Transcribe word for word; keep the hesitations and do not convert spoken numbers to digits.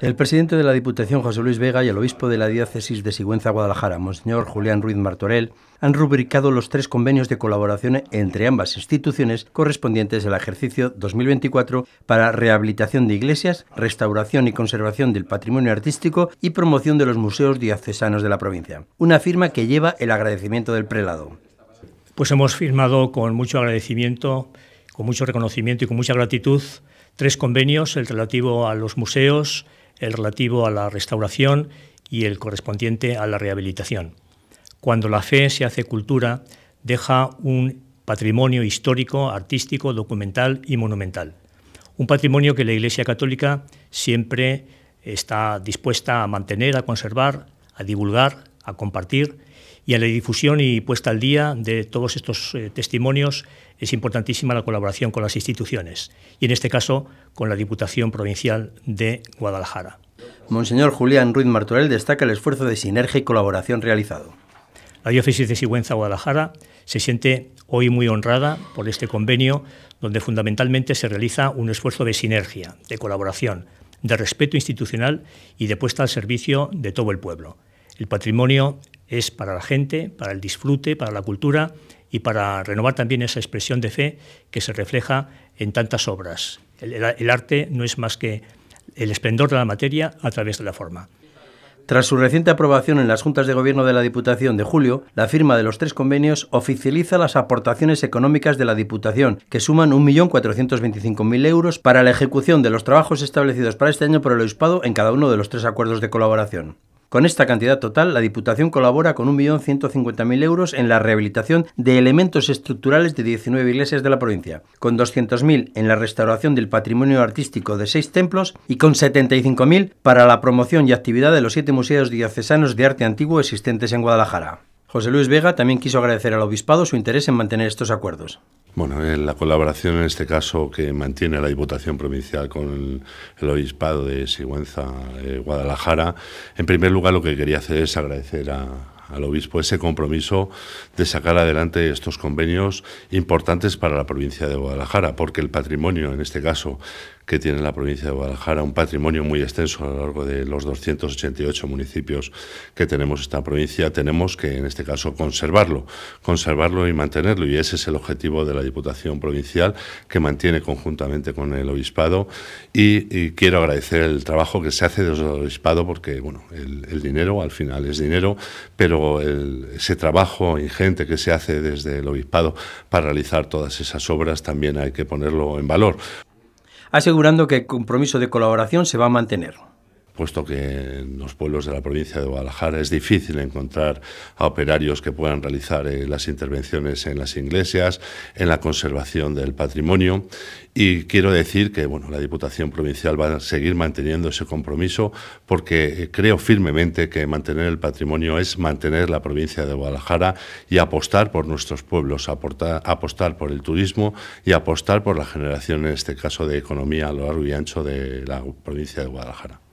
El presidente de la Diputación, José Luis Vega, y el obispo de la Diócesis de Sigüenza, Guadalajara, Monseñor Julián Ruiz Martorell, han rubricado los tres convenios de colaboración entre ambas instituciones correspondientes al ejercicio dos mil veinticuatro para rehabilitación de iglesias, restauración y conservación del patrimonio artístico y promoción de los museos diocesanos de la provincia. Una firma que lleva el agradecimiento del prelado. Pues hemos firmado con mucho agradecimiento, con mucho reconocimiento y con mucha gratitud tres convenios, el relativo a los museos, el relativo a la restauración y el correspondiente a la rehabilitación. Cuando la fe se hace cultura, deja un patrimonio histórico, artístico, documental y monumental. Un patrimonio que la Iglesia Católica siempre está dispuesta a mantener, a conservar, a divulgar, a compartir, y a la difusión y puesta al día de todos estos eh, testimonios es importantísima la colaboración con las instituciones y en este caso con la Diputación Provincial de Guadalajara. Monseñor Julián Ruiz Martorell destaca el esfuerzo de sinergia y colaboración realizado. La Diócesis de Sigüenza Guadalajara se siente hoy muy honrada por este convenio donde fundamentalmente se realiza un esfuerzo de sinergia, de colaboración, de respeto institucional y de puesta al servicio de todo el pueblo. El patrimonio es para la gente, para el disfrute, para la cultura y para renovar también esa expresión de fe que se refleja en tantas obras. El, el, el arte no es más que el esplendor de la materia a través de la forma. Tras su reciente aprobación en las Juntas de Gobierno de la Diputación de julio, la firma de los tres convenios oficializa las aportaciones económicas de la Diputación, que suman un millón cuatrocientos veinticinco mil euros para la ejecución de los trabajos establecidos para este año por el Obispado en cada uno de los tres acuerdos de colaboración. Con esta cantidad total, la Diputación colabora con un millón ciento cincuenta mil euros en la rehabilitación de elementos estructurales de diecinueve iglesias de la provincia, con doscientos mil en la restauración del patrimonio artístico de seis templos y con setenta y cinco mil para la promoción y actividad de los siete museos diocesanos de arte antiguo existentes en Guadalajara. José Luis Vega también quiso agradecer al Obispado su interés en mantener estos acuerdos. Bueno, la colaboración en este caso que mantiene la Diputación Provincial con el Obispado de Sigüenza, eh, Guadalajara, en primer lugar lo que quería hacer es agradecer a... al obispo ese compromiso de sacar adelante estos convenios importantes para la provincia de Guadalajara, porque el patrimonio, en este caso, que tiene la provincia de Guadalajara, un patrimonio muy extenso a lo largo de los doscientos ochenta y ocho municipios que tenemos esta provincia, tenemos que, en este caso, conservarlo, conservarlo y mantenerlo, y ese es el objetivo de la Diputación Provincial, que mantiene conjuntamente con el Obispado, y, y quiero agradecer el trabajo que se hace desde el Obispado, porque, bueno, el, el dinero, al final, es dinero, pero Pero el, ese trabajo ingente que se hace desde el Obispado para realizar todas esas obras también hay que ponerlo en valor. Asegurando que el compromiso de colaboración se va a mantener. Puesto que en los pueblos de la provincia de Guadalajara es difícil encontrar a operarios que puedan realizar eh, las intervenciones en las iglesias, en la conservación del patrimonio, y quiero decir que bueno, la Diputación Provincial va a seguir manteniendo ese compromiso porque creo firmemente que mantener el patrimonio es mantener la provincia de Guadalajara y apostar por nuestros pueblos, aportar, apostar por el turismo y apostar por la generación, en este caso, de economía a lo largo y ancho de la provincia de Guadalajara.